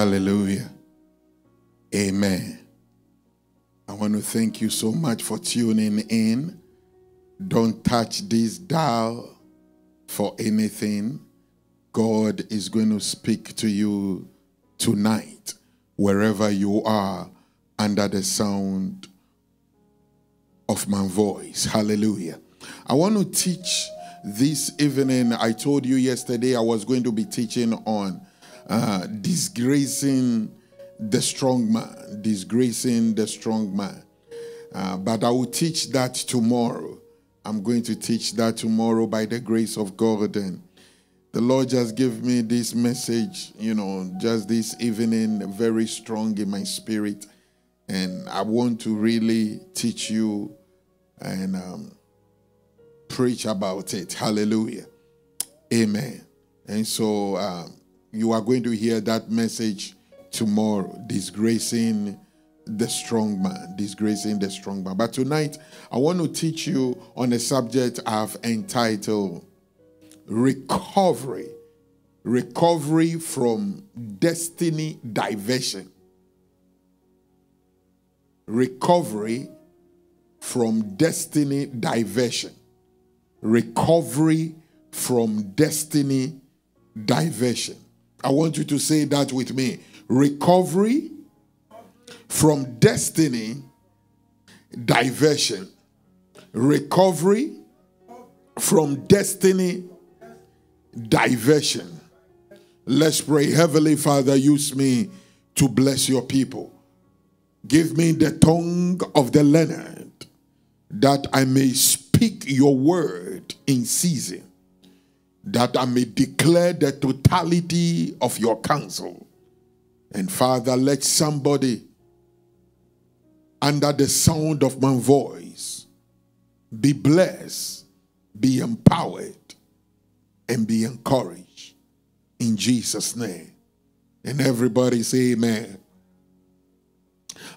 Hallelujah. Amen. I want to thank you so much for tuning in. Don't touch this dial for anything. God is going to speak to you tonight, wherever you are, under the sound of my voice. Hallelujah. I want to teach this evening. I told you yesterday I was going to be teaching on disgracing the strong man, disgracing the strong man. But I will teach that tomorrow. I'm going to teach that tomorrow by the grace of God. And the Lord just gave me this message, you know, just this evening, very strong in my spirit. And I want to really teach you and preach about it. Hallelujah. Amen. And so you are going to hear that message tomorrow, disgracing the strong man, disgracing the strong man. But tonight, I want to teach you on a subject I've entitled Recovery. Recovery from Destiny Diversion. Recovery from Destiny Diversion. Recovery from Destiny Diversion. I want you to say that with me. Recovery from Destiny Diversion. Recovery from Destiny Diversion. Let's pray. Heavenly Father, use me to bless your people. Give me the tongue of the learned, that I may speak your word in season, that I may declare the totality of your counsel. And Father, let somebody under the sound of my voice be blessed, be empowered, and be encouraged in Jesus' name. And everybody say amen.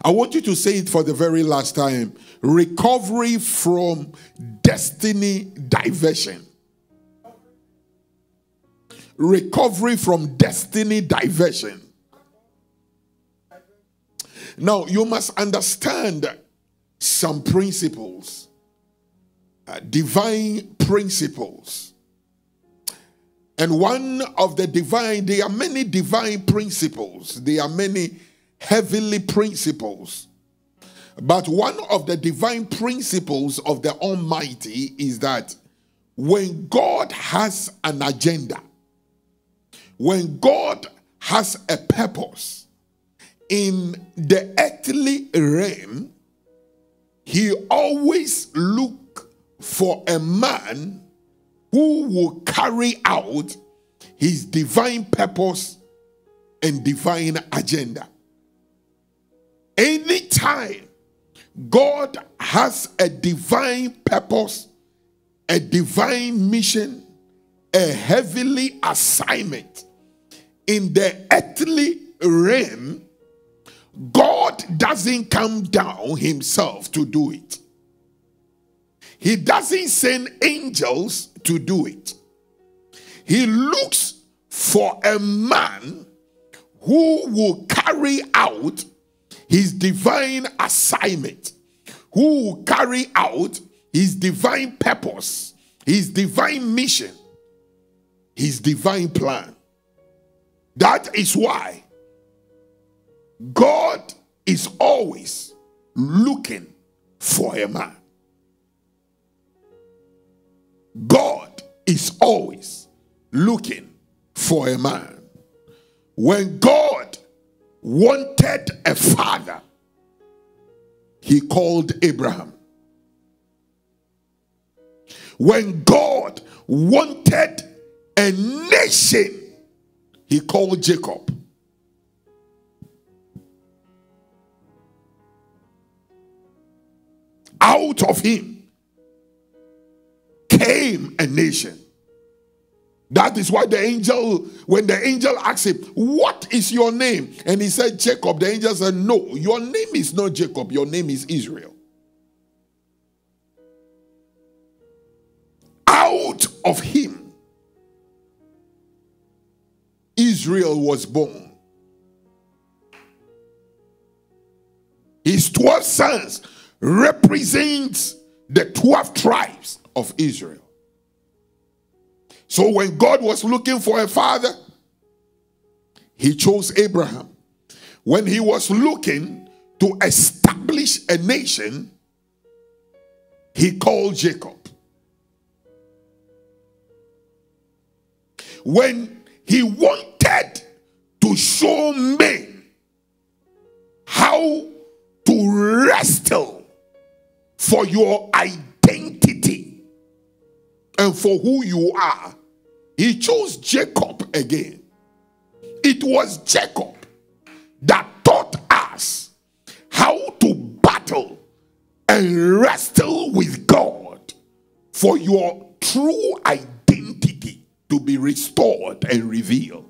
I want you to say it for the very last time. Recovery from destiny diversion. Recovery from destiny diversion. Now, you must understand some principles, divine principles. And one of the divine, there are many divine principles. There are many heavenly principles. But one of the divine principles of the Almighty is that when God has an agenda, when God has a purpose in the earthly realm, he always looks for a man who will carry out his divine purpose and divine agenda. Anytime God has a divine purpose, a divine mission, a heavenly assignment in the earthly realm, God doesn't come down himself to do it. He doesn't send angels to do it. He looks for a man who will carry out his divine assignment, who will carry out his divine purpose, his divine mission, his divine plan. That is why God is always looking for a man. God is always looking for a man. When God wanted a father, he called Abraham. When God wanted a nation, he called Jacob. Out of him came a nation. That is why the angel, when the angel asked him, "What is your name?" and he said, "Jacob," the angel said, "No, your name is not Jacob, your name is Israel." Out of him, Israel was born. 12 sons represents the 12 tribes of Israel. So when God was looking for a father, he chose Abraham. When he was looking to establish a nation, he called Jacob. When he wanted to show men how to wrestle for your identity and for who you are, he chose Jacob again. It was Jacob that taught us how to battle and wrestle with God for your true identity to be restored and revealed.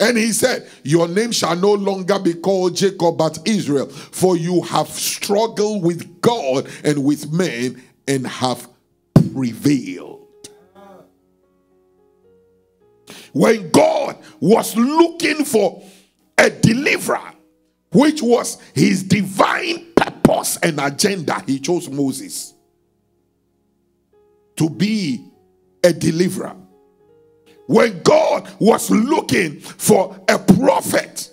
And he said, your name shall no longer be called Jacob but Israel, for you have struggled with God and with men and have prevailed. When God was looking for a deliverer, which was his divine purpose and agenda, he chose Moses to be a deliverer. When God was looking for a prophet,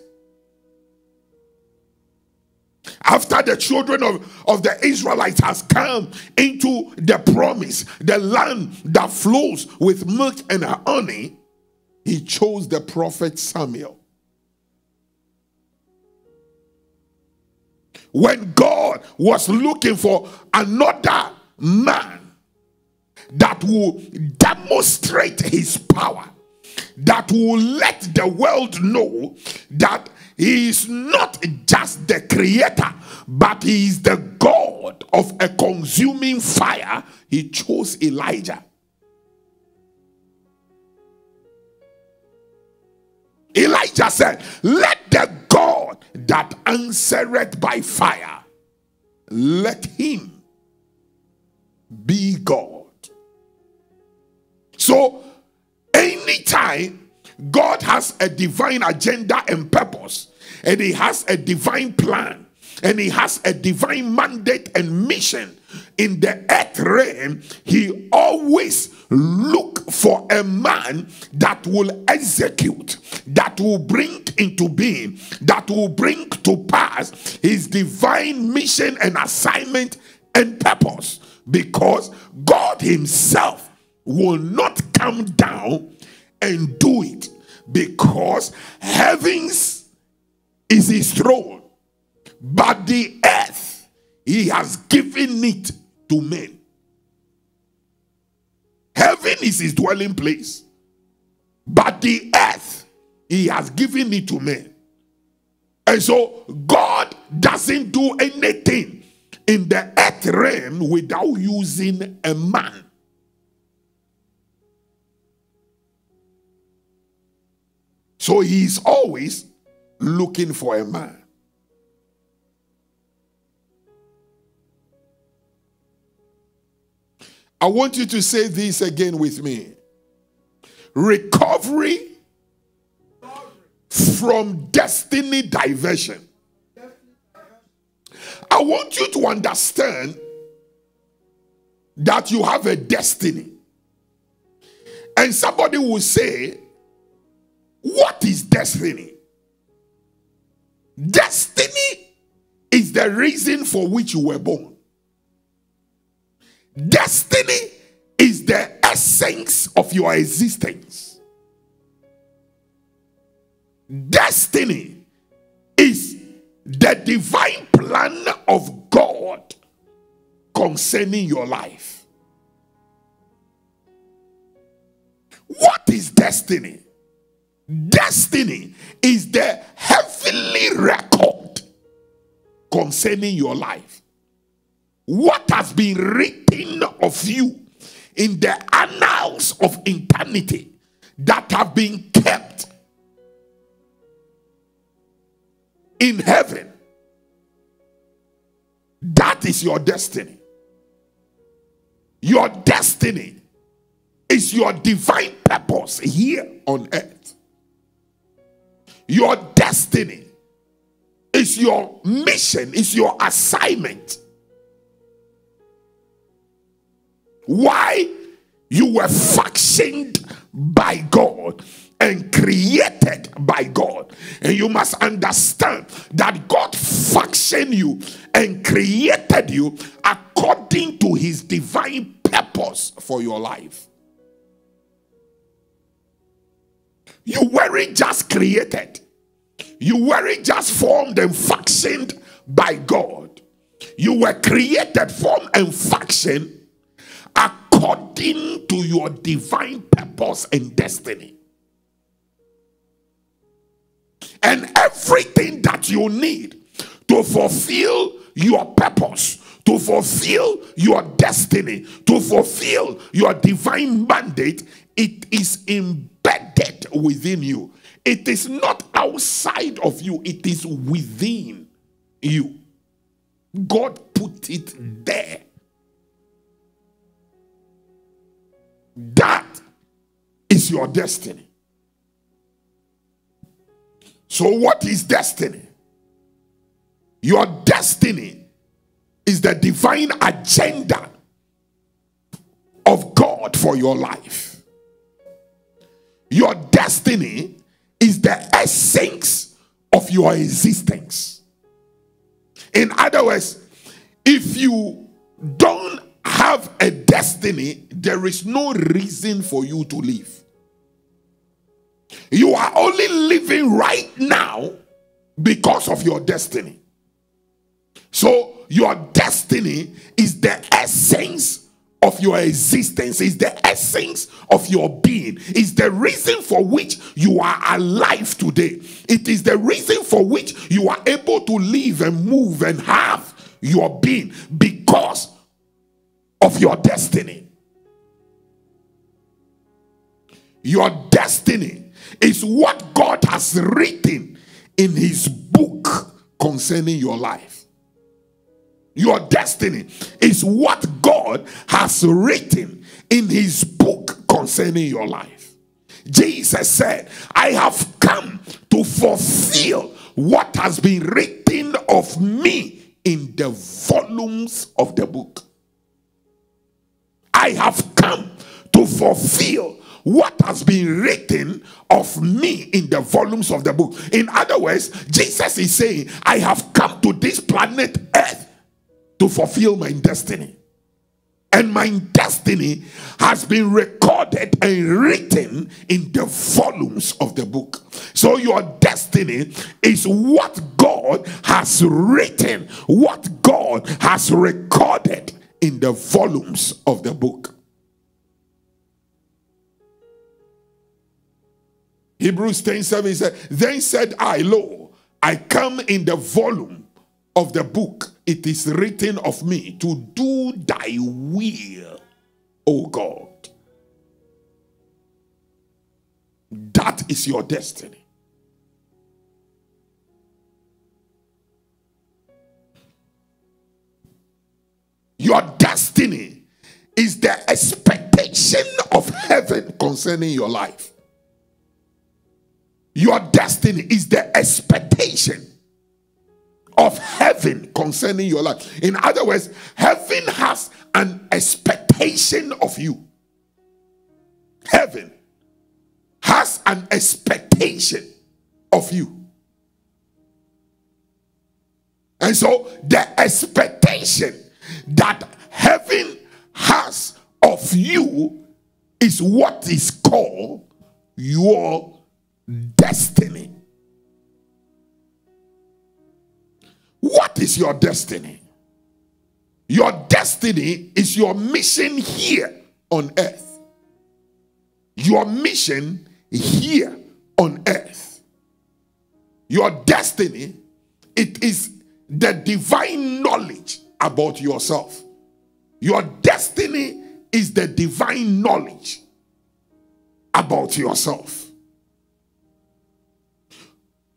after the children of the Israelites has come into the promise, the land that flows with milk and honey, he chose the prophet Samuel. When God was looking for another man that will demonstrate his power, that will let the world know that he is not just the creator, but he is the God of a consuming fire, he chose Elijah. Elijah said, let the God that answereth by fire, let him be God. So, anytime God has a divine agenda and purpose, and he has a divine plan, and he has a divine mandate and mission in the earth realm, he always looks for a man that will execute, that will bring into being, that will bring to pass his divine mission and assignment and purpose, because God himself will not come down and do it, because heavens is his throne, but the earth he has given it to men. Heaven is his dwelling place, but the earth he has given it to men. And so God doesn't do anything in the earth realm without using a man. So he is always looking for a man. I want you to say this again with me. Recovery from destiny diversion. I want you to understand that you have a destiny. And somebody will say, what is destiny? Destiny is the reason for which you were born. Destiny is the essence of your existence. Destiny is the divine plan of God concerning your life. What is destiny? Destiny is the heavenly record concerning your life. What has been written of you in the annals of eternity that have been kept in heaven. That is your destiny. Your destiny is your divine purpose here on earth. Your destiny is your mission, is your assignment. Why you were fashioned by God and created by God. And you must understand that God fashioned you and created you according to his divine purpose for your life. You weren't just created. You weren't just formed and fashioned by God. You were created, formed, and fashioned according to your divine purpose and destiny. And everything that you need to fulfill your purpose, to fulfill your destiny, to fulfill your divine mandate, it is embedded within you. It is not outside of you. It is within you. God put it there. That is your destiny. So what is destiny? Your destiny is the divine agenda of God for your life. Your destiny is the essence of your existence. In other words, if you don't have a destiny, there is no reason for you to live. You are only living right now because of your destiny. So your destiny is the essence of your existence, is the essence of your being, is the reason for which you are alive today. It is the reason for which you are able to live and move and have your being, because of your destiny. Your destiny is what God has written in his book concerning your life. Your destiny is what God has written in his book concerning your life. Jesus said, I have come to fulfill what has been written of me in the volumes of the book. I have come to fulfill what has been written of me in the volumes of the book. In other words, Jesus is saying, I have come to this planet Earth to fulfill my destiny. And my destiny has been recorded and written in the volumes of the book. So your destiny is what God has written, what God has recorded in the volumes of the book. Hebrews 10:7 said, then said I, lo, I come in the volume of the book. It is written of me to do thy will, O God. That is your destiny. Your destiny is the expectation of heaven concerning your life. Your destiny is the expectation of heaven concerning your life. In other words, heaven has an expectation of you. Heaven has an expectation of you. And so the expectation that heaven has of you is what is called your destiny. What is your destiny? Your destiny is your mission here on earth. Your mission here on earth. Your destiny, it is the divine knowledge about yourself. Your destiny is the divine knowledge about yourself.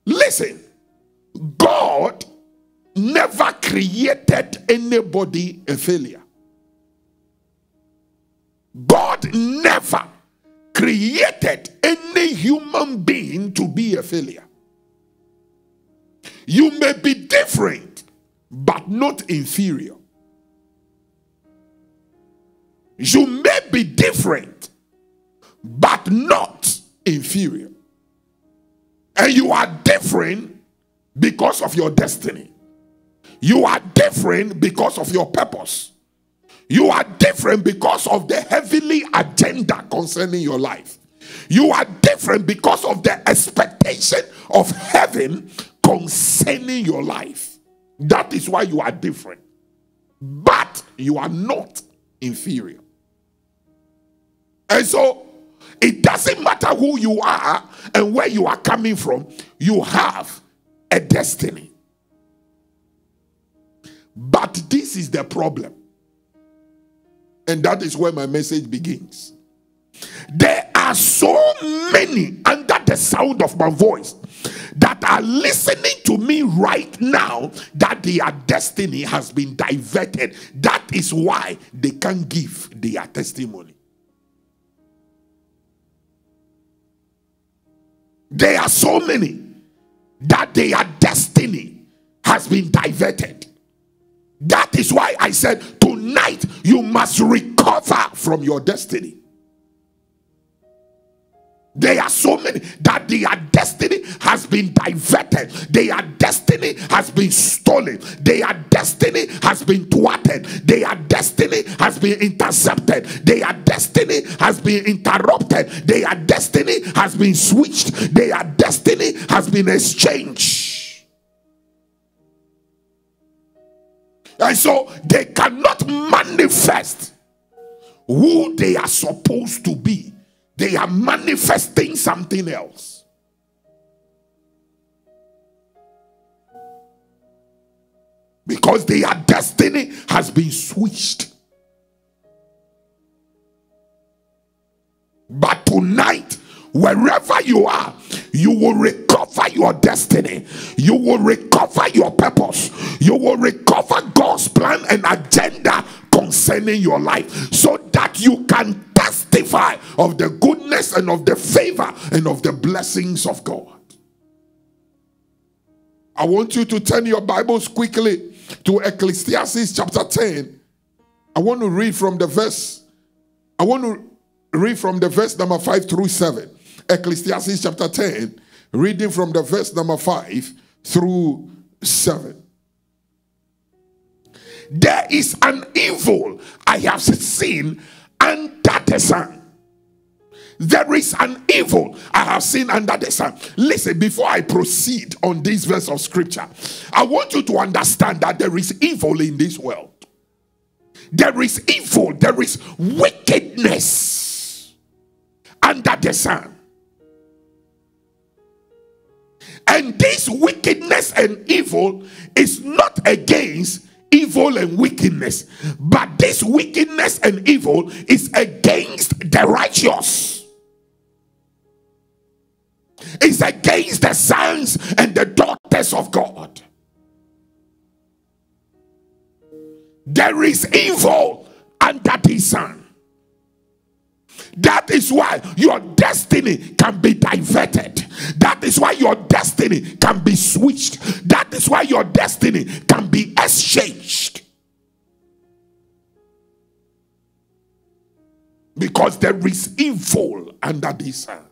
Listen, God never created anybody a failure. God never created any human being to be a failure. You may be different, but not inferior. You may be different, but not inferior. And you are different because of your destiny. You are different because of your purpose. You are different because of the heavenly agenda concerning your life. You are different because of the expectation of heaven concerning your life. That is why you are different. But you are not inferior. And so, it doesn't matter who you are and where you are coming from. You have a destiny. But this is the problem. And that is where my message begins. There are so many under the sound of my voice that are listening to me right now that their destiny has been diverted. That is why they can't give their testimony. There are so many that their destiny has been diverted. That is why I said tonight you must recover from your destiny. There are so many that their destiny has been diverted. Their destiny has been stolen. Their destiny has been thwarted. Their destiny has been intercepted. Their destiny has been interrupted. Their destiny has been switched. Their destiny has been exchanged. And so they cannot manifest who they are supposed to be. They are manifesting something else. Because their destiny has been switched. But tonight, wherever you are, you will recover your destiny. You will recover your purpose. You will recover God's plan and agenda concerning your life, so that you can testify of the goodness and of the favor and of the blessings of God. I want you to turn your Bibles quickly to Ecclesiastes chapter 10. I want to read from the verse. I want to read from the verse number 5 through 7. Ecclesiastes chapter 10, reading from the verse number 5 through 7. There is an evil I have seen under the sun. There is an evil I have seen under the sun. Listen, before I proceed on this verse of scripture, I want you to understand that there is evil in this world. There is evil, there is wickedness under the sun. And this wickedness and evil is not against evil and wickedness, but this wickedness and evil is against the righteous. It's against the sons and the daughters of God. There is evil under the sun. That is why your destiny can be diverted. That is why your destiny can be switched. That is why your destiny can be exchanged. Because there is evil under this sun.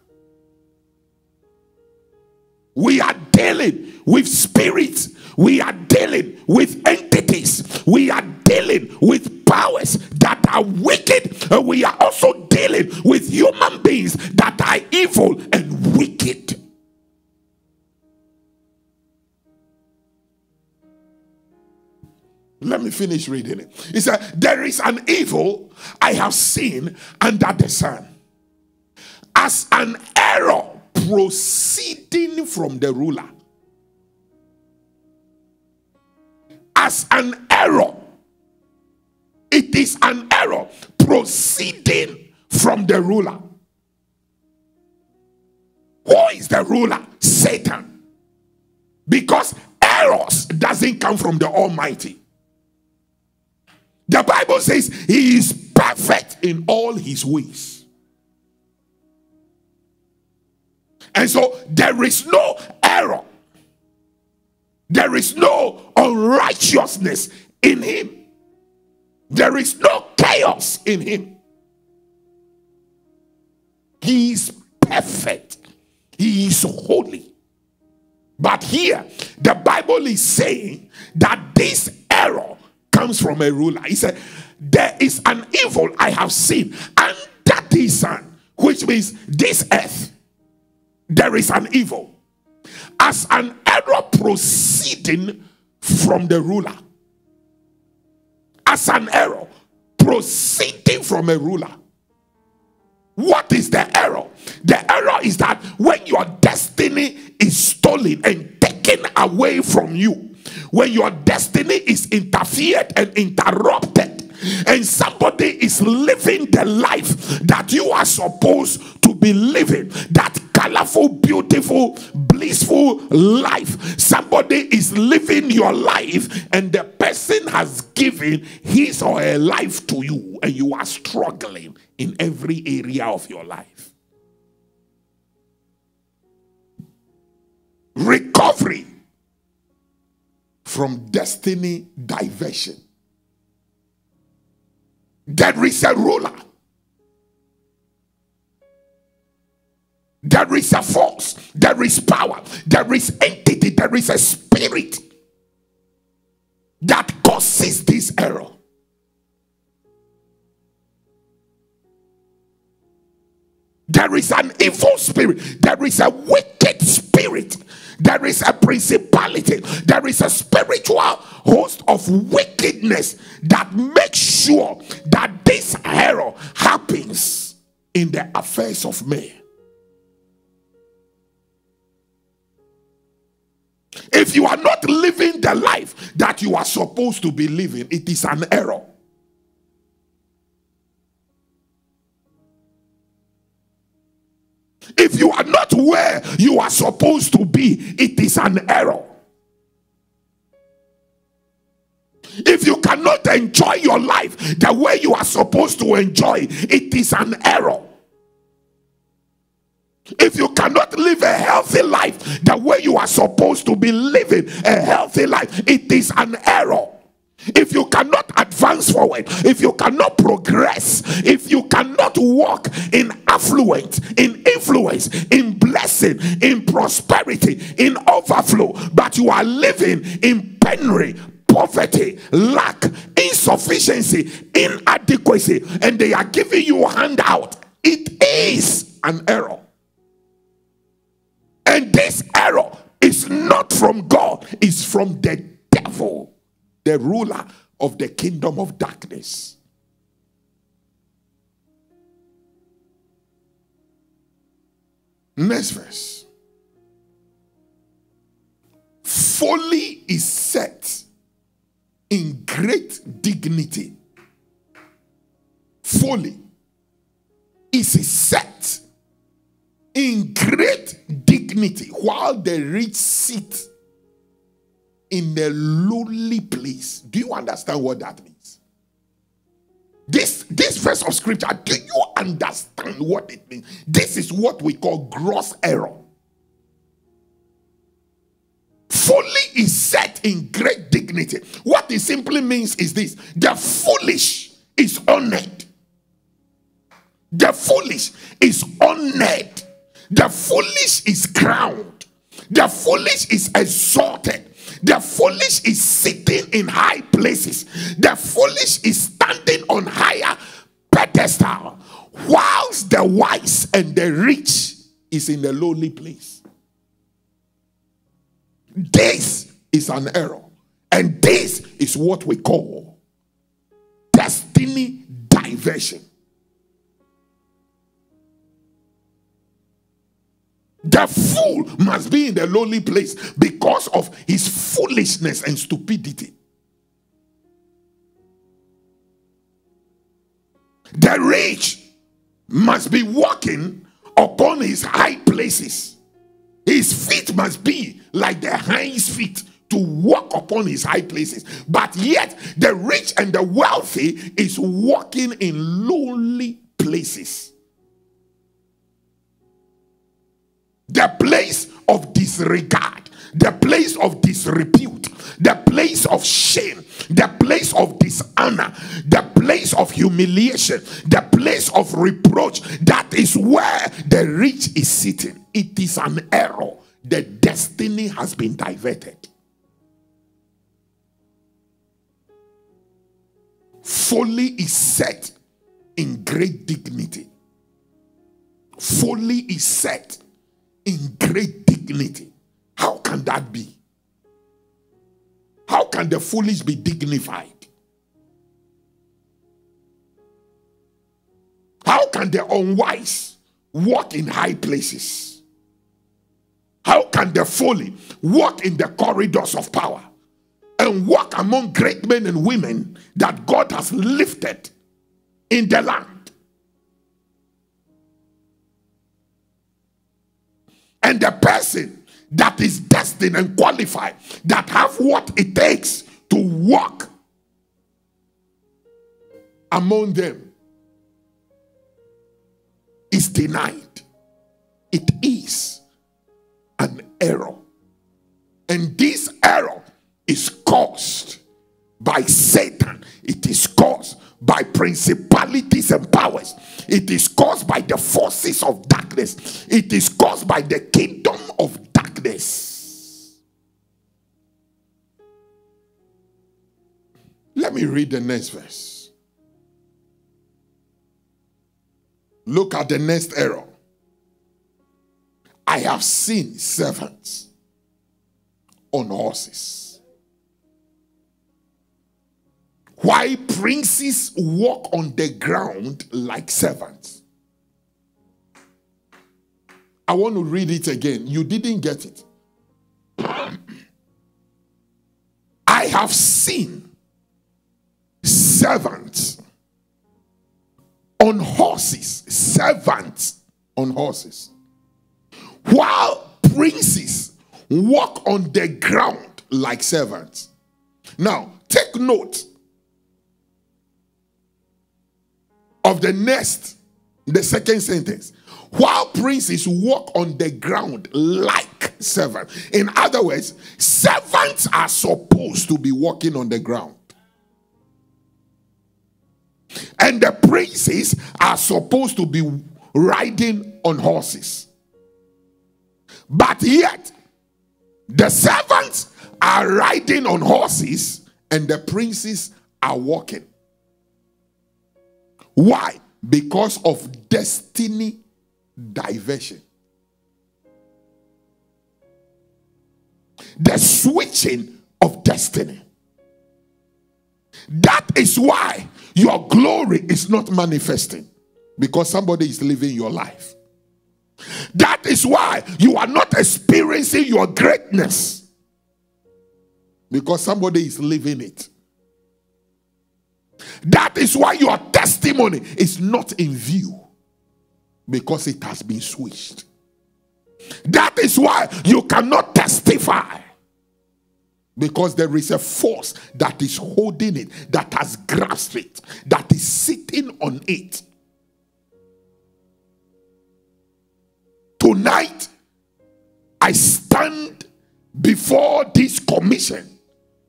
We are dealing with spirits. We are dealing with entities. We are dealing with powers that are wicked, and we are also dealing with human beings that are evil and wicked. Let me finish reading it. It said, there is an evil I have seen under the sun, as an error proceeding from the ruler. As an error. It is an error proceeding from the ruler. Who is the ruler? Satan. Because errors doesn't come from the Almighty. The Bible says he is perfect in all his ways. And so there is no error There is no unrighteousness in him. There is no chaos in him. He is perfect. He is holy. But here, the Bible is saying that this error comes from a ruler. He said, there is an evil I have seen under the sun, which means this earth. There is an evil. As an error proceeding from the ruler. As an error proceeding from a ruler. What is the error? The error is that when your destiny is stolen and taken away from you, when your destiny is interfered and interrupted, and somebody is living the life that you are supposed to be living, that colorful, beautiful, blissful life. Somebody is living your life and the person has given his or her life to you and you are struggling in every area of your life. Recovery from destiny diversion. There is a ruler. There is a force. There is power. There is entity. There is a spirit that causes this error. There is an evil spirit. There is a wicked spirit. There is a principality. There is a spiritual host of wickedness that makes sure that this error happens in the affairs of men. If you are not living the life that you are supposed to be living, it is an error. If you are not where you are supposed to be, it is an error. If you cannot enjoy your life the way you are supposed to enjoy, it is an error. If you cannot live a healthy life the way you are supposed to be living a healthy life, it is an error. If you cannot advance forward, if you cannot progress, if you cannot walk in affluence, in influence, in blessing, in prosperity, in overflow, but you are living in penury, poverty, lack, insufficiency, inadequacy, and they are giving you a handout, it is an error. And this error is not from God, it's from the devil, the ruler of the kingdom of darkness. Next verse. Folly is set in great dignity. Folly is set in great dignity, while the rich sit in a lowly place. Do you understand what that means? This verse of scripture, do you understand what it means? This is what we call gross error. Folly is set in great dignity. What it simply means is this: the foolish is honored. The foolish is honored. The foolish is crowned. The foolish is exalted. The foolish is sitting in high places. The foolish is standing on higher pedestal, whilst the wise and the rich is in the lowly place. This is an error. And this is what we call destiny diversion. The fool must be in the lowly place because of his foolishness and stupidity. The rich must be walking upon his high places. His feet must be like the hinds' feet to walk upon his high places. But yet, the rich and the wealthy is walking in lowly places. The place of disregard, the place of disrepute, the place of shame, the place of dishonor, the place of humiliation, the place of reproach. That is where the rich is sitting. It is an error. The destiny has been diverted. Folly is set in great dignity. Folly is set in great dignity. How can that be? How can the foolish be dignified? How can the unwise walk in high places? How can the folly walk in the corridors of power and walk among great men and women that God has lifted in the land? And the person that is destined and qualified, that have what it takes to walk among them, is denied. It is an error. And this error is caused by Satan. It is caused by principalities and powers. It is caused by the forces of darkness. It is caused by the kingdom of darkness. Let me read the next verse. Look at the next error. I have seen servants on horses, why princes walk on the ground like servants. I want to read it again. You didn't get it. I have seen servants on horses. Servants on horses. While princes walk on the ground like servants. Now, take note of the second sentence. While princes walk on the ground like servants. In other words, servants are supposed to be walking on the ground. And the princes are supposed to be riding on horses. But yet, the servants are riding on horses and the princes are walking. Why? Because of destiny diversion. The switching of destiny. That is why your glory is not manifesting, because somebody is living your life. That is why you are not experiencing your greatness, because somebody is living it. That is why your testimony is not in view, because it has been switched. That is why you cannot testify, because there is a force that is holding it, that has grasped it, that is sitting on it. Tonight, I stand before this commission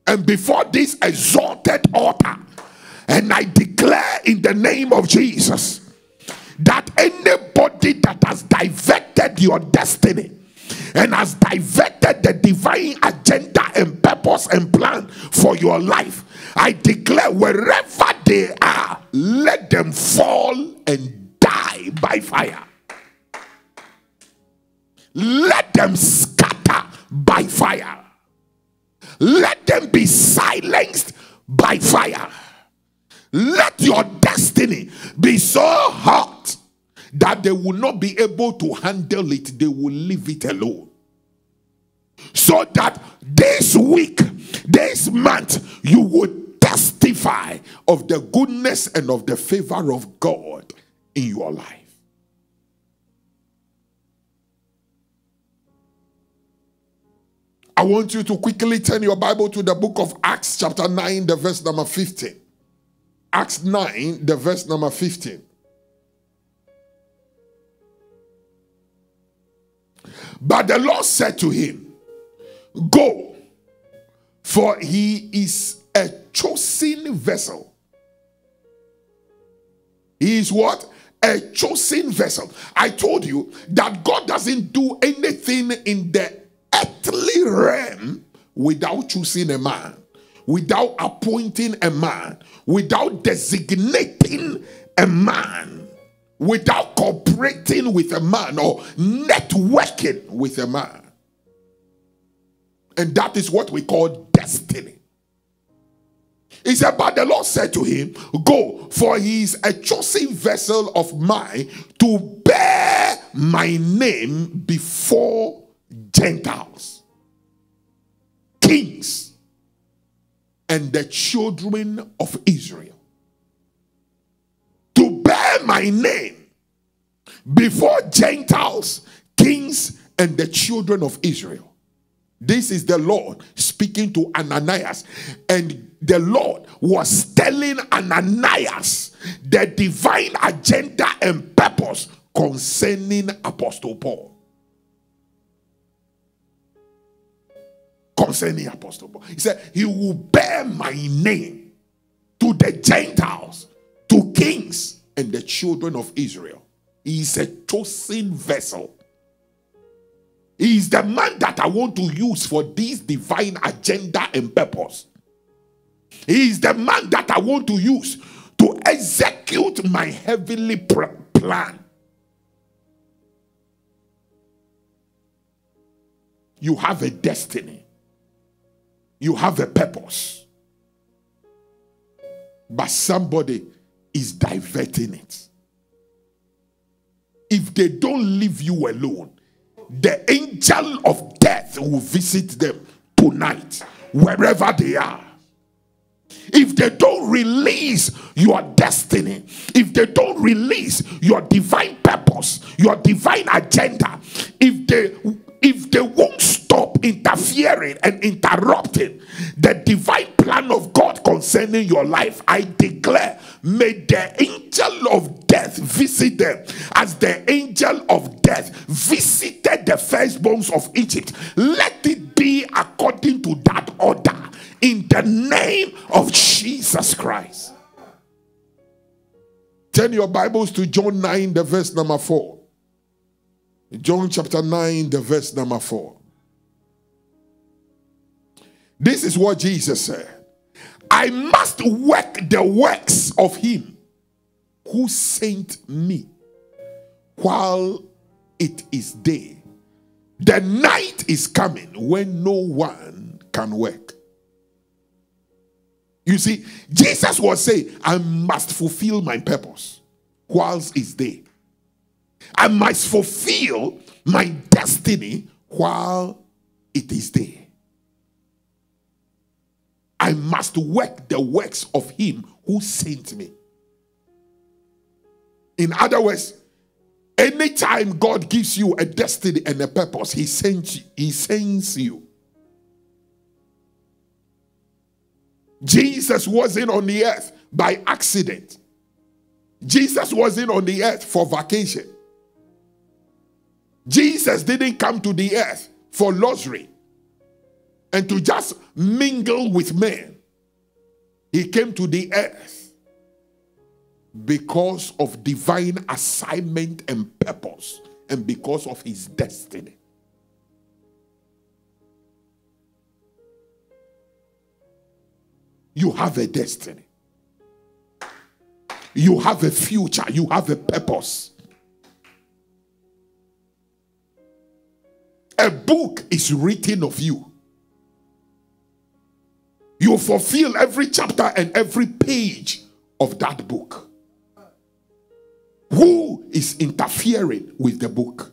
and before this exalted altar, and I declare in the name of Jesus that anybody that has diverted your destiny and has diverted the divine agenda and purpose and plan for your life, I declare wherever they are, let them fall and die by fire. Let them scatter by fire. Let them be silenced by fire. Let your destiny be so hot that they will not be able to handle it. They will leave it alone. So that this week, this month, you would testify of the goodness and of the favor of God in your life. I want you to quickly turn your Bible to the book of Acts chapter 9, the verse number 15. Acts 9, the verse number 15. But the Lord said to him, Go, for he is a chosen vessel. He is what? A chosen vessel. I told you that God doesn't do anything in the earthly realm without choosing a man, without appointing a man, without designating a man, without cooperating with a man or networking with a man. And that is what we call destiny. It's about the Lord said to him, go, for he is a chosen vessel of mine to bear my name before Gentiles, kings, and the children of Israel. To bear my name before Gentiles, kings, and the children of Israel. This is the Lord speaking to Ananias. And the Lord was telling Ananias the divine agenda and purpose concerning Apostle Paul. Concerning Apostle Paul. He said, he will bear my name to the Gentiles, to kings, and the children of Israel. He is a chosen vessel. He is the man that I want to use for this divine agenda and purpose. He is the man that I want to use to execute my heavenly plan. You have a destiny. You have a purpose. But somebody is diverting it. If they don't leave you alone, the angel of death will visit them tonight, wherever they are. If they don't release your destiny, if they don't release your divine purpose, your divine agenda, if they won't stop interfering and interrupting the divine plan of God concerning your life, I declare, may the angel of death visit them as the angel of death visited the firstborns of Egypt. Let it be according to that order in the name of Jesus Christ. Turn your Bibles to John 9, the verse number 4. John chapter 9, the verse number 4. This is what Jesus said. I must work the works of him who sent me while it is day. The night is coming when no one can work. You see, Jesus was saying, I must fulfill my purpose whilst it's day. I must fulfill my destiny while it is day. I must work the works of him who sent me. In other words, anytime God gives you a destiny and a purpose, he sends you. Jesus wasn't on the earth by accident. Jesus wasn't on the earth for vacation. Jesus didn't come to the earth for luxury and to just mingle with men. He came to the earth because of divine assignment and purpose, and because of his destiny. You have a destiny. You have a future. You have a purpose. A book is written of you. You fulfill every chapter and every page of that book. Who is interfering with the book?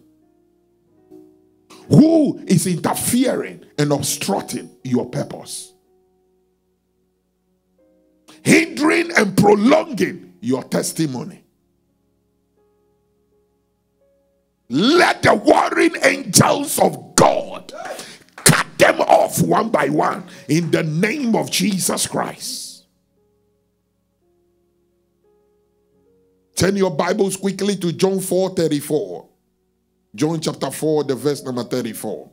Who is interfering and obstructing your purpose? Hindering and prolonging your testimony. Let the warring angels of God cut them off one by one in the name of Jesus Christ. Turn your Bibles quickly to John 4:34. John chapter 4, the verse number 34.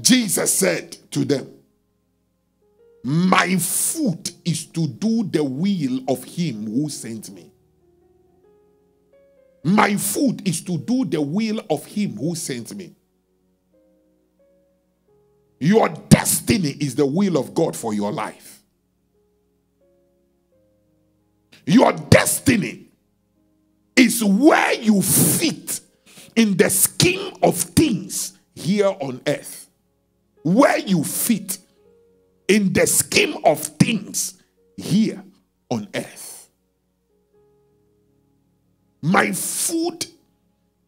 Jesus said to them, my food is to do the will of him who sent me. My food is to do the will of him who sent me. Your destiny is the will of God for your life. Your destiny is where you fit in the scheme of things here on earth. Where you fit in the scheme of things here on earth. My food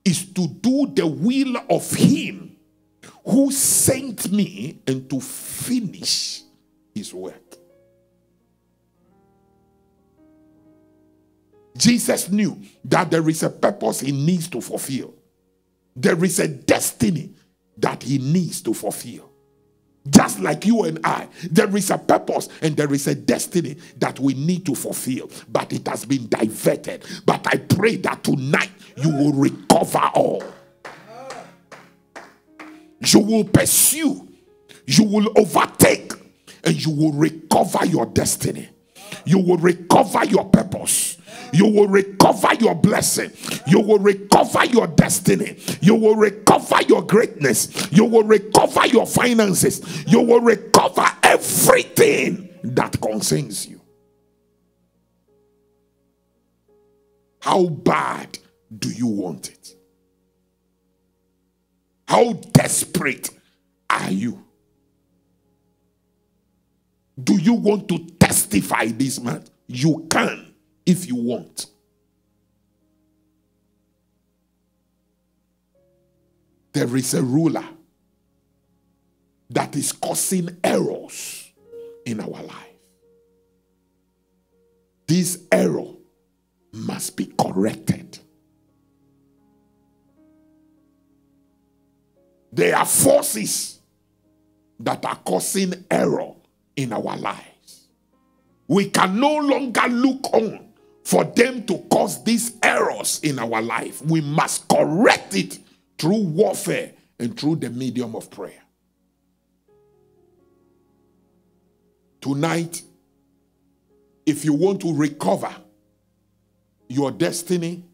is to do the will of him who sent me and to finish his work. Jesus knew that there is a purpose he needs to fulfill. There is a destiny that he needs to fulfill. Just like you and I, there is a purpose and there is a destiny that we need to fulfill, but it has been diverted. But I pray that tonight you will recover all. You will pursue, you will overtake, and you will recover your destiny. You will recover your purpose. You will recover your blessing. You will recover your destiny. You will recover your greatness. You will recover your finances. You will recover everything that concerns you. How bad do you want it? How desperate are you? Do you want to testify this month? You can. If you want. There is a ruler that is causing errors in our life. This error must be corrected. There are forces that are causing error in our lives. We can no longer look on for them to cause these errors in our life. We must correct it through warfare and through the medium of prayer. Tonight, if you want to recover your destiny,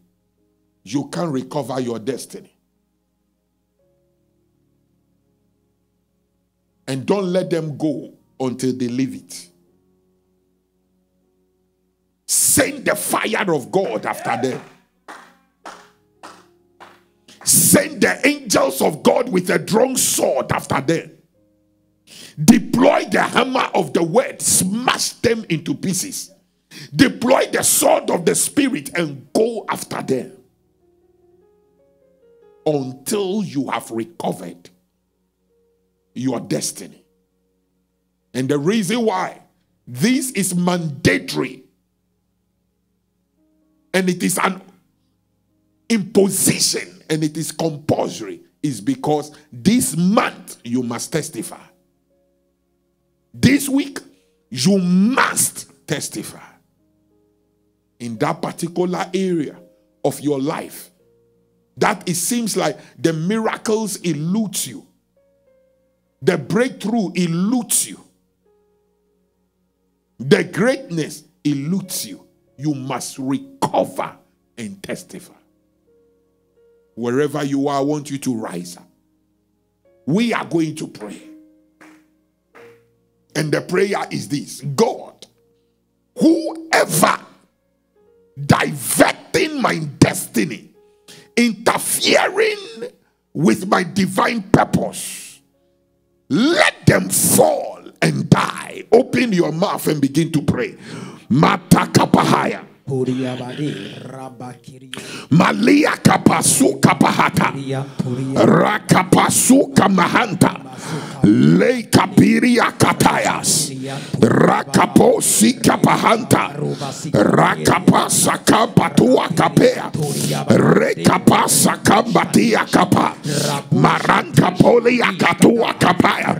you can recover your destiny. And don't let them go until they leave it. Send the fire of God after them. Send the angels of God with a drawn sword after them. Deploy the hammer of the word. Smash them into pieces. Deploy the sword of the spirit and go after them. Until you have recovered your destiny. And the reason why this is mandatory and it is an imposition and it is compulsory is because this month you must testify. This week you must testify. In that particular area of your life that it seems like the miracles elude you. The breakthrough eludes you. The greatness eludes you. You must recover and testify. Wherever you are, I want you to rise up. We are going to pray. And the prayer is this. God, whoever diverting my destiny, interfering with my divine purpose, let them fall and die. Open your mouth and begin to pray. Matakapahaya. Malia kapasuka pahata. Rakapasuka mahanta. Lei kapiria katayas. Rakaposika pahanta. Rakapasa kapatua kapea. Rekapasa kambatia kapa. Maranta polia katua kapaya.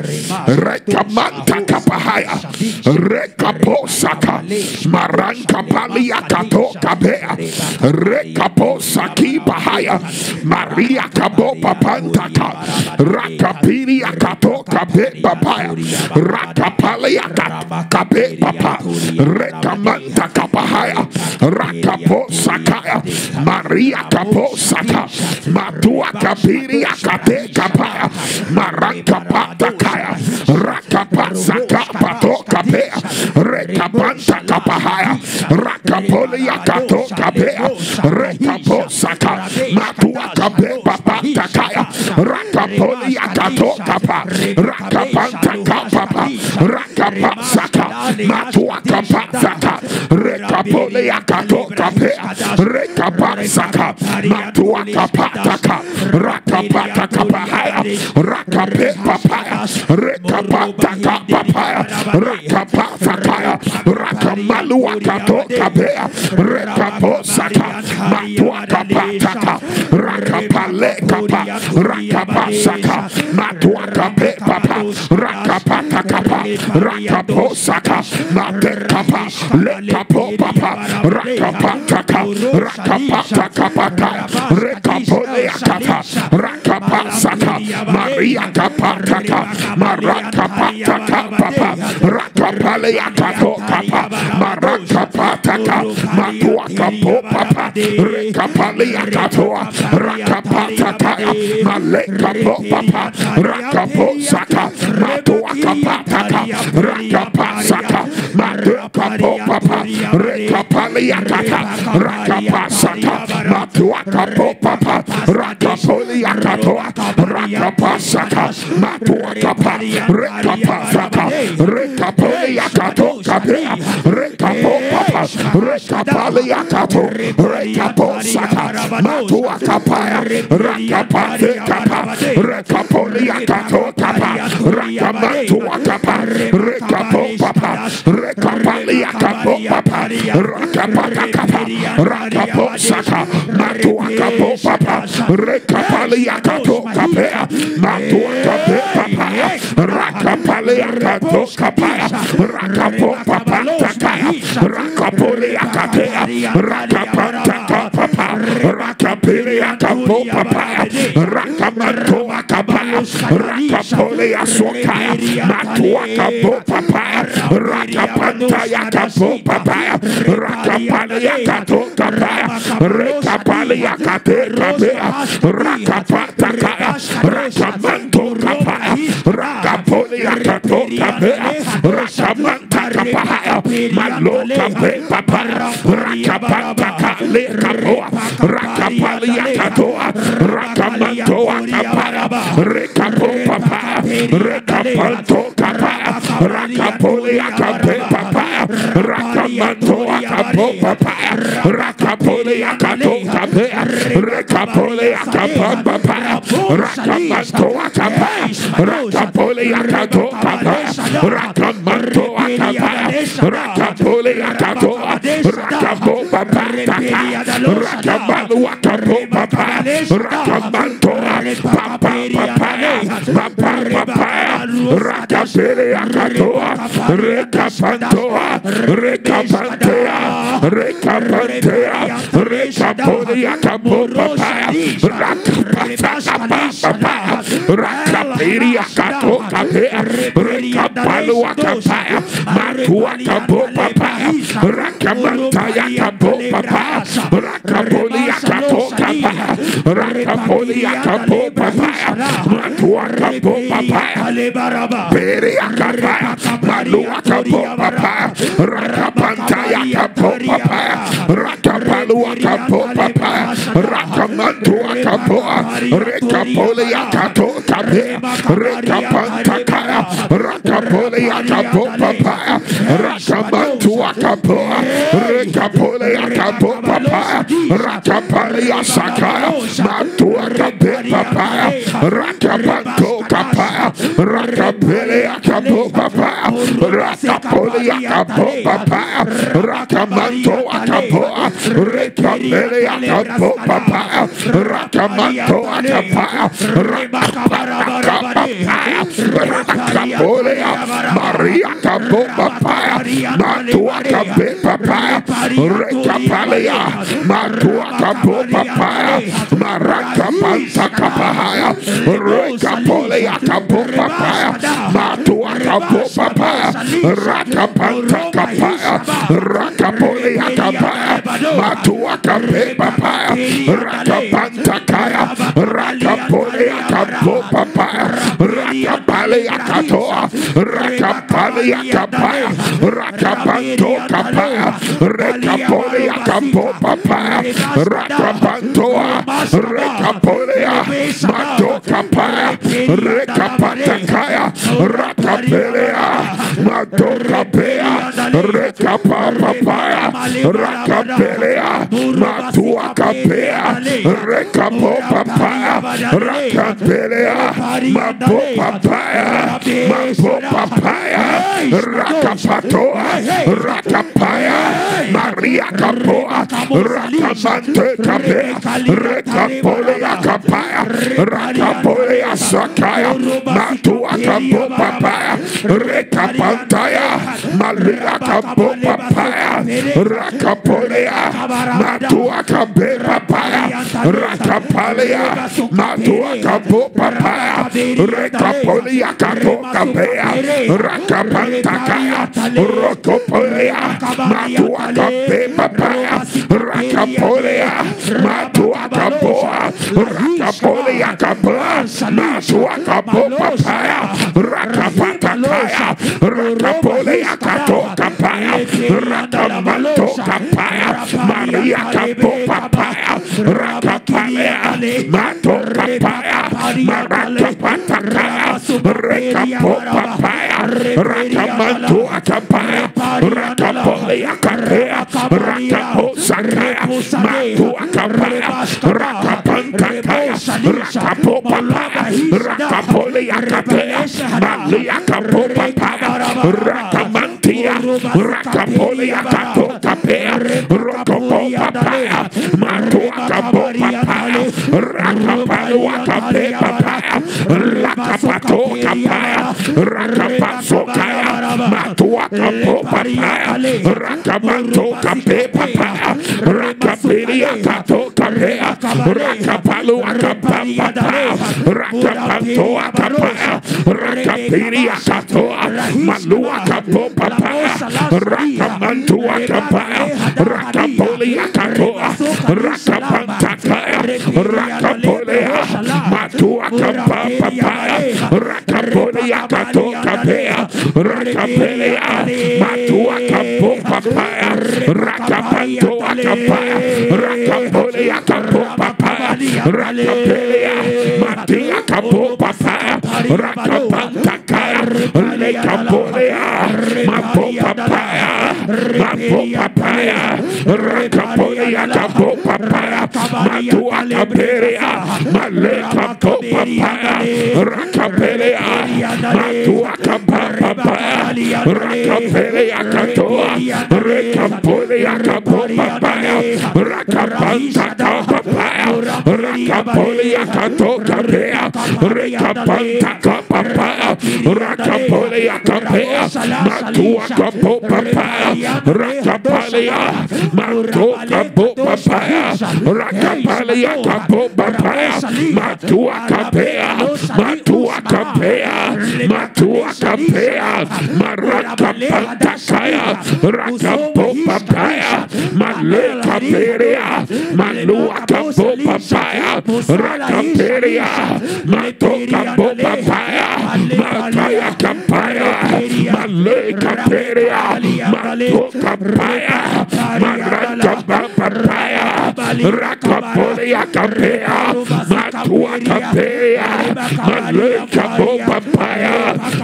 Rekamanta kapahaya. Rekapasaka. Maranka palia kapaya. Kato Kabea Rekapo Saki Bahaya Maria Kabo Papantaka Rakapiri Akato Kabe Papaya Rakapalea Kabe Papa Rekamanta Kapahaya Rakapo Sakaya Maria Kapo Saka Matua Kapiri Akate Kapaya Marakapata Kaya Rakapasaka Pato Kabea Rekapanta Kapahaya Rakapolia Kato Kabea Rekapo Saka Matua Kabe Papanta Kaya Rakapolia Kato Kapa Rakapanta Kapapa Rakapasaka Matua Kapasaka Rekapolia Kato Kabea Rekapasaka Matua Kapataka Rakapata Kapahaya Rakape Papaya Rekapata Kapapaya Rakapataka Rakamalua Kato Kabea Rekaposaka Matua Kapataka Rakapale Kapa Rakapasaka Matua Kape Papa Rakapata Kapa Rakaposaka Mate Kapa Lekapo Papa Rakapataka Rakapataka Pata Rekapolea Kapa Rakapasaka Maria Kapataka Marakapataka Papa Rakapalea Kato Kapa Marakapataka Matua Kapo Papa Rekapalea Katoa Rakapataka Malekapo Papa Rakaposaka Matua Kapataka Rakapasaka Matua Kapo Papa Rekapalea Kata Rakapasaka Matua Kapo Papa Rakapolia Katoa Rakapasaka Matua Kapa Rekapasaka Rekapolia Kato Kapea Rekapo Papa Rekapalia Kato Rekapo Saka Matua Kapaya Rakapate Kapa Rekapolia Kato Kapa Rakamatua Kapa Rekapo Papa Rekapalia Kapo Papa Rakapata Kapa Rakapo Saka Matua Kapo Papa Rekapalia Kato Kapea Matua Kape Papa Rakapalia Kato Kapaya Rakapo Papa Takaya Rakapolia Kapea Rakapata Papa Rakapilia Kapo Papa Rakamatoa Kapaya Rakapolia Sokaya Matua Kapo Papa Rakapantaya Kapo Papa Rakapalia Kato Kapaya Rekapalia Kate Kapea Rakapata Kaya Rakamanto Kapaya Rakapolia Kato Kapea Rakamanta Kapaya Maloka Papa Rakapata Kale Kapoa Rakapalia Katoa Rakamantoa Kapaya Rekapo Papa Rekapanto Kapaya Rakapolia Kape Papa Rakamantoa Kapo Papa Rakapolia Kato Kapea Rekapolia Kapa Papa Rakamantoa Kapaya Rakapolia Kato Kapaya Rakamantoa Kapaya Rakapolia Katoa Rakabo Papa Rakabalua Kapo Papa Rakamantoa Papa Papa Papa Rakapelia Katoa Rekapantoa Rekapantea Rekapantea Rekapolia Kapo Papa Rakapata Papa Rakapelia Kato Kapea Rekabalua Kapaya Matua Kapo Papa Rakamantaya Kapo Papa Rakapolia Kapo Papa Rakapolia Kapo Papa Matua Kapo Papa Peria Kapaya Malua Kapo Papa Rakapantaya Kapo Papa Rakapalua Kapo Papa Rakamantua Kapo Rekapolia Kato Kapea Rekapantakaya Rakapolia Kapo Papa Rakamantua Kapo Rekapolia Kapo Papa Rakapalia Sakaya Matua Kape Papa Rakapanto Kapaya Rakapelia Kapo Papa Rakapolia Kapo Papa Rakamantoa Kapoa Rekapelia Kapo Papa Rakamantoa Kapaya Rakapata Kapaya Maria Capo Papaya, Matua Cape Papaya, Recapalia, Matua Capo Papaya, Maraca Panta Capahaya, Recapolia Capo Papaya, Matua Capo Papaya, Racapanta Capaya, Racapolia Capaya, Matua Cape Papaya, Racapanta Kaya, Racapolia Capo Papaya, Rakapalia Rakapalia Kapaya Rakapanto Kapaya Rakapolia Kapo Papaya Rakapantoa Rakapolia Mato Kapaya Rakapatakaya Rakapelea Mato Kapaya Rekapa Papaya Rakapelea Matua Kapaya Rekapo Papaya Rakapelea Mapo Papaya, Mambo Papaya, Rakapatoa, Rakapaya, Maria Capoa, Rakamante Capea, Recapolea Capaya, Rakapolea Sakaya, Matua Capo Papaya, Recapantaya, Maria Capo Papaya, Rakapolea, Matua Cape Papaya, Rakapalea, Matua Capo Papaya, Kapolia Kapoka Bea, Rakapantakaya, Rokopolia, Matua Kape Papaya, Rakapolia, Matua Kapoa, Rakapolia Kapoa, Matua Kapo Papaya, Rakapatakaya, Rakapolia Katoka Paya, Rakamantoka Paya, Maria Kapo Papaya, Rakapalea, Matoka Paya, Marakapataka. Rekapo papaya, rekamantu akapaya, rekapole akapaya, rekapo sakaya, mantu akapaya, rekapantakaya, rekapo papaya, rekapole akapaya, mali akapo papaya, rekamantia, rekapole akapo kapaya, rokopo papaya, mantu akapo papaya, rekapalu akapaya papaya, Pato Kapaya, Rakapaso Kaya, Matua Kapo Papaya, Rakamanto Kape Papaya, Rakapiria Kato Kapea, Rakapalu Akapapa, Rakapanto Akapaya, Rakapiria Katoa, Malua Kapo Papaya, Rakamantu Akapaya, Rakapolia Katoa, Rakapantakaya, Rakapolea, Matua Kapa Papaya. Rakapolia Katokapea, Rakapelea, Matua Kapo Papaya, Rakapanto Akapaya, Rakapolia Kapo Papaya, Rakapelea, Matia Kapo Papaya, Rakapantakaya, Lekapolea, Mapo Papaya, Mapo Papaya, Rakapolia Kapo Papaya, Matua Kaperea, Malekapo Papaya, Rakapelea, Matua Kapapa, Rakapelea Katoa, Rekapolea Kapapa, Rakapanta Kapapa, Rakapolea Katokapea, Rekapanta Kapapa, Rakapolea Kapea, Matua Kapapa, Rakapalea, Matua Kapapa, Rakapalea Kapapa, Matua Kapea, Matua Kapea, Matua Kapea, Marakapantaya, Rakapo Papaya, Maleka Perea, Malua Kapo Papaya, Rakaperia, Matoka Papaya, Mataya Kapaya, Maleka Perea, Matoka Papaya, Marakapa Papaya, Rakapolia Kapea, Matua Kapea, Kapo Papaya,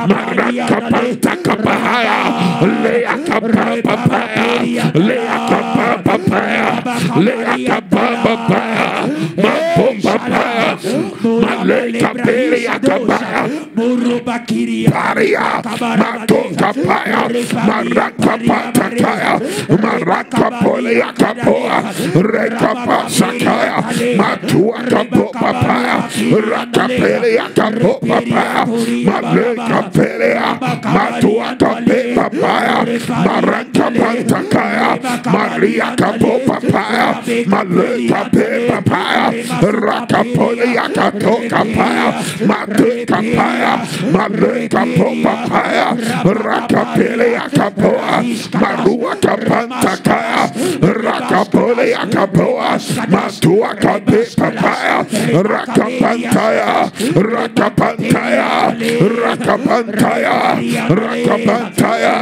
Marakapanta Kapahaya, Lea Kapa Papaya, Lea Kapa Papaya, Lea Kapa Papaya, Mapo Papaya, Maleka Peria Kapaya, Muruba Kiri Paria, Mato Kapaya, Marakapanta Sakaya, Marakapolea Kapoa, Rekapa Sakaya, Matua Kapo Papaya, Rakapelea Kapo Papaya, Maleka Pelea, Matua Kape Papaya, Maraka Pantakaya, Maria Kapo Papaya, Maleka Pe Papaya, Rakapolea Kato Kapaya, Mate Kapaya, Maleka Popapaya, Rakapelea Kapoa, Marua Kapantakaya, Rakapolea Kapoa, Matua Kape Papaya, Rakapantaya, Rakapantaya, Rakapantaya,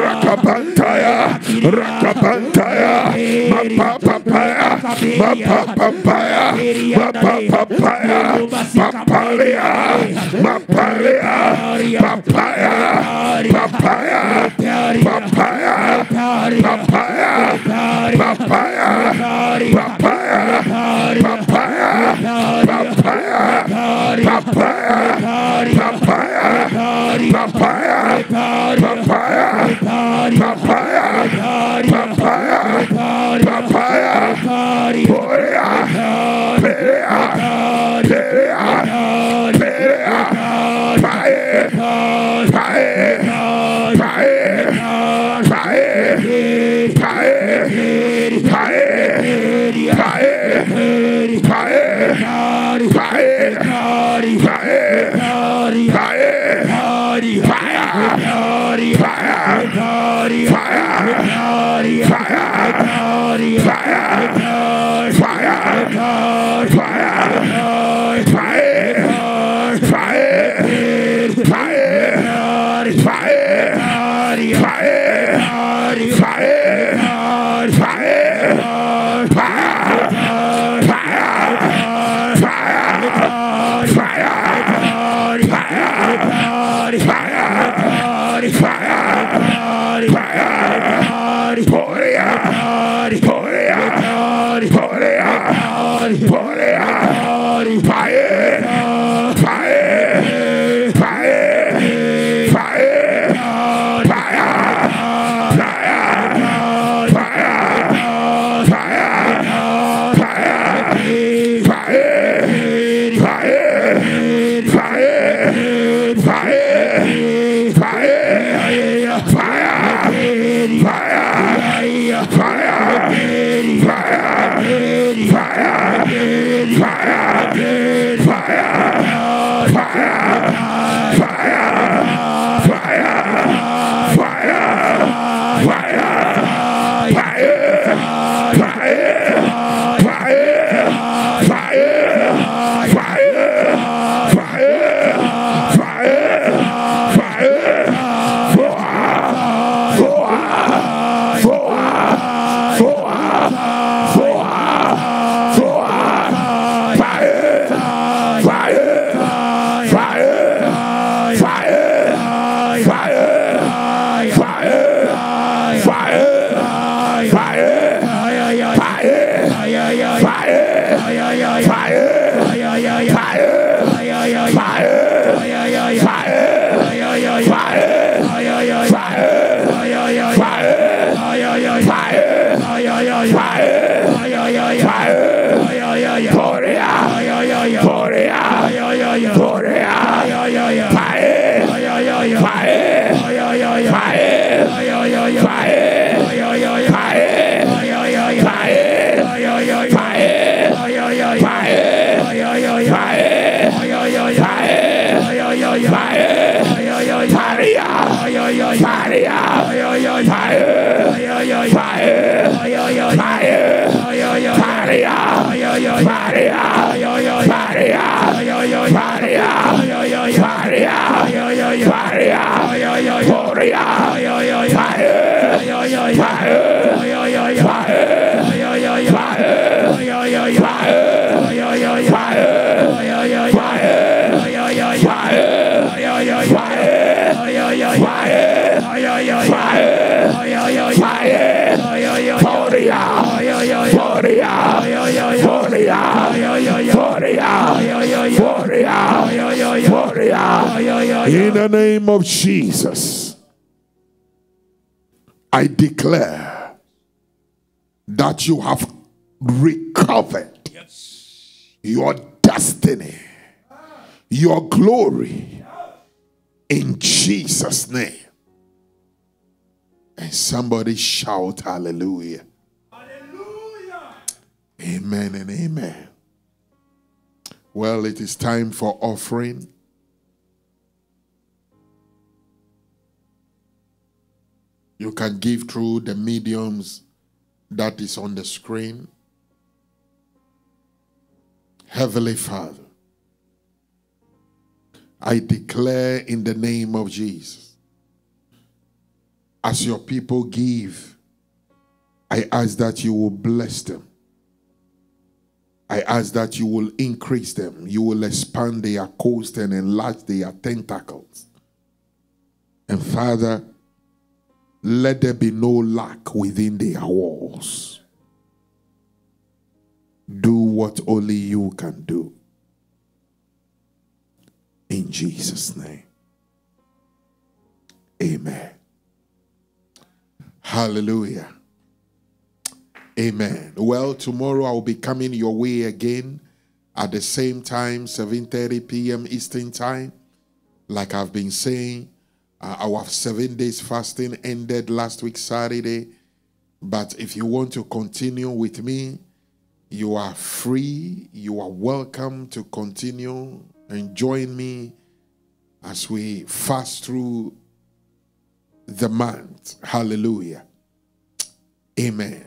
Rakapantaya, Rakapantaya, Rakapantaya, Mapapapaya, Mapapapaya, Mapapapaya, Mapalea, Mapalea, Papaya, Papaya, Papaya, Papaya, Papaya, Papaya, Papaya, Papaya, Papaya, Papaya, Papaya, Papaya, Papaya, Papaya, Papaya, Papaya, Perea, Perea, Perea, Pae, Pae, Pae, Pae, Pae, Pae, Pae, Pae, Pae, Pae, Pae, Pae, fire, fire, fire, fire, fire, fire, in the name of Jesus. I declare that you have recovered your destiny, your glory, in Jesus' name. And somebody shout hallelujah. Hallelujah. Amen and amen. Well, it is time for offering. You can give through the mediums that is on the screen. Heavenly Father, I declare in the name of Jesus, as your people give, I ask that you will bless them. I ask that you will increase them. You will expand their coast and enlarge their tentacles. And Father, let there be no lack within their walls. Do what only you can do. In Jesus' name. Amen. Hallelujah. Amen. Well, tomorrow I will be coming your way again at the same time, 7:30 p.m. Eastern Time. Like I've been saying, our 7 days fasting ended last week Saturday. But if you want to continue with me, you are free. You are welcome to continue and join me as we fast through the month. Hallelujah. Amen.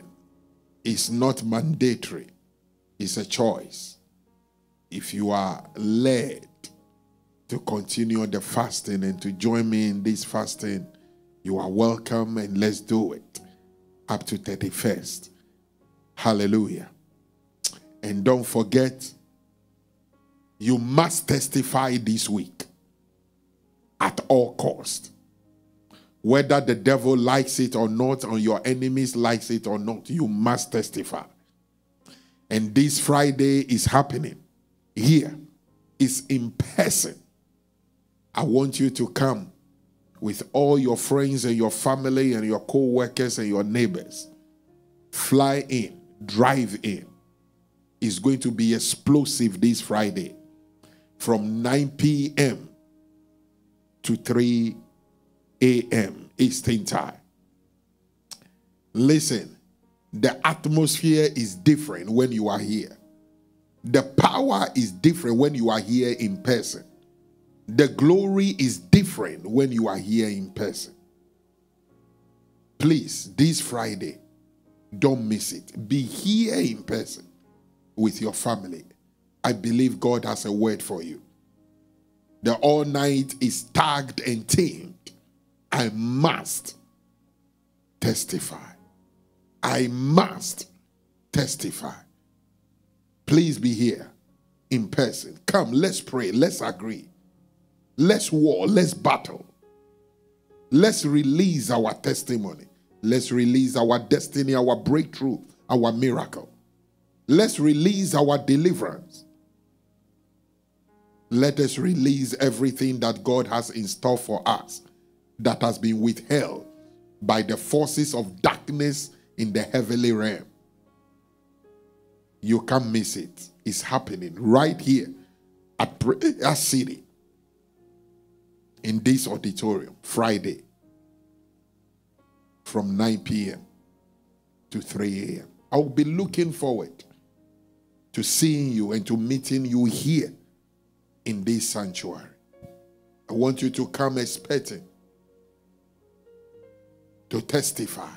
It's not mandatory. It's a choice. If you are led to continue the fasting and to join me in this fasting, you are welcome, and let's do it up to 31st. Hallelujah. And don't forget, you must testify this week at all costs. Whether the devil likes it or not, or your enemies likes it or not, you must testify. And this Friday is happening here. It's in person. I want you to come with all your friends and your family and your co-workers and your neighbors. Fly in. Drive in. It's going to be explosive this Friday from 9 p.m. to 3 a.m. Eastern Time. Listen, the atmosphere is different when you are here. The power is different when you are here in person. The glory is different when you are here in person. Please, this Friday, don't miss it. Be here in person with your family. I believe God has a word for you. The all night is tagged and tamed. I must testify. I must testify. Please be here in person. Come, let's pray. Let's agree. Let's war. Let's battle. Let's release our testimony. Let's release our destiny, our breakthrough, our miracle. Let's release our deliverance. Let us release everything that God has in store for us that has been withheld by the forces of darkness in the heavenly realm. You can't miss it. It's happening right here at Prayer City in this auditorium, Friday from 9 p.m. to 3 a.m. I will be looking forward to seeing you and to meeting you here in this sanctuary. I want you to come expecting to testify.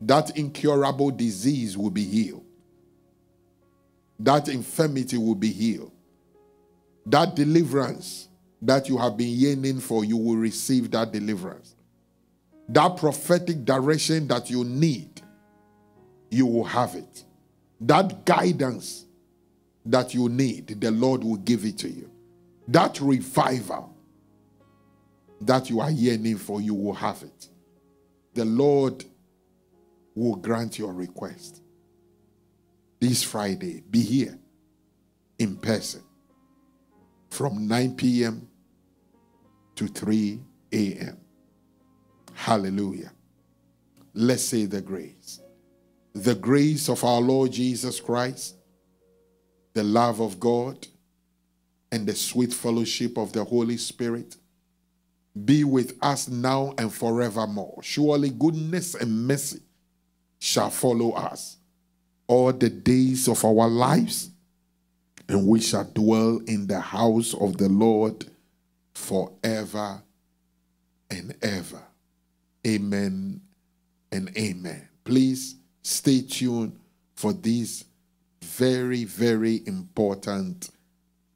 That incurable disease will be healed. That infirmity will be healed. That deliverance that you have been yearning for, you will receive that deliverance. That prophetic direction that you need, you will have it. That guidance that you need, the Lord will give it to you. That revival that you are yearning for, you will have it. The Lord will grant your request. This Friday, be here in person from 9 p.m. to 3 a.m. Hallelujah. Let's say the grace. The grace of our Lord Jesus Christ, the love of God, and the sweet fellowship of the Holy Spirit be with us now and forevermore. Surely goodness and mercy shall follow us all the days of our lives, and we shall dwell in the house of the Lord forever and ever. Amen and amen. Please stay tuned for this very, very important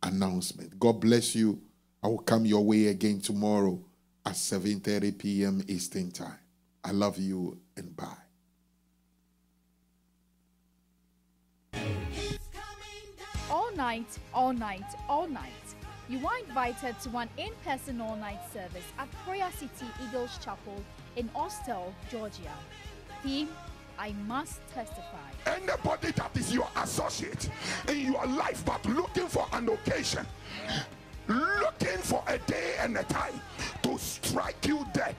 announcement. God bless you. I will come your way again tomorrow at 7:30 p.m. Eastern Time. I love you and bye. All night, all night, all night. You are invited to an in-person all-night service at Prayer City Eagles Chapel in Austell, Georgia. Theme: I must testify. Anybody that is your associate in your life but looking for an occasion, looking for a day and a time to strike you dead,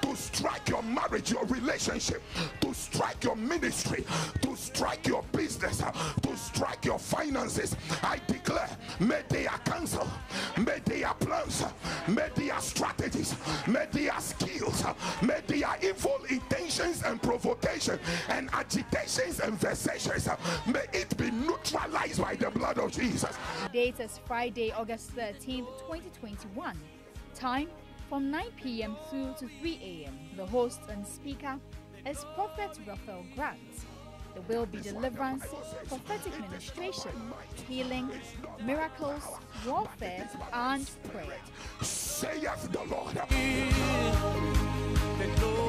to strike your marriage, your relationship, to strike your ministry, to strike your business, to strike your finances, I declare, may they are cancelled, may they are plans, may they are strategies, may they are skills, may they are evil intentions and provocation and agitations and vexations, may it be neutralized by the blood of Jesus. Date is Friday, August 13th, 2021. Time from 9 p.m. through to 3 a.m. The host and speaker is Prophet Raphael Grant. There will be deliverance, prophetic ministration, healing, miracles, warfare, and prayer. Saith the Lord.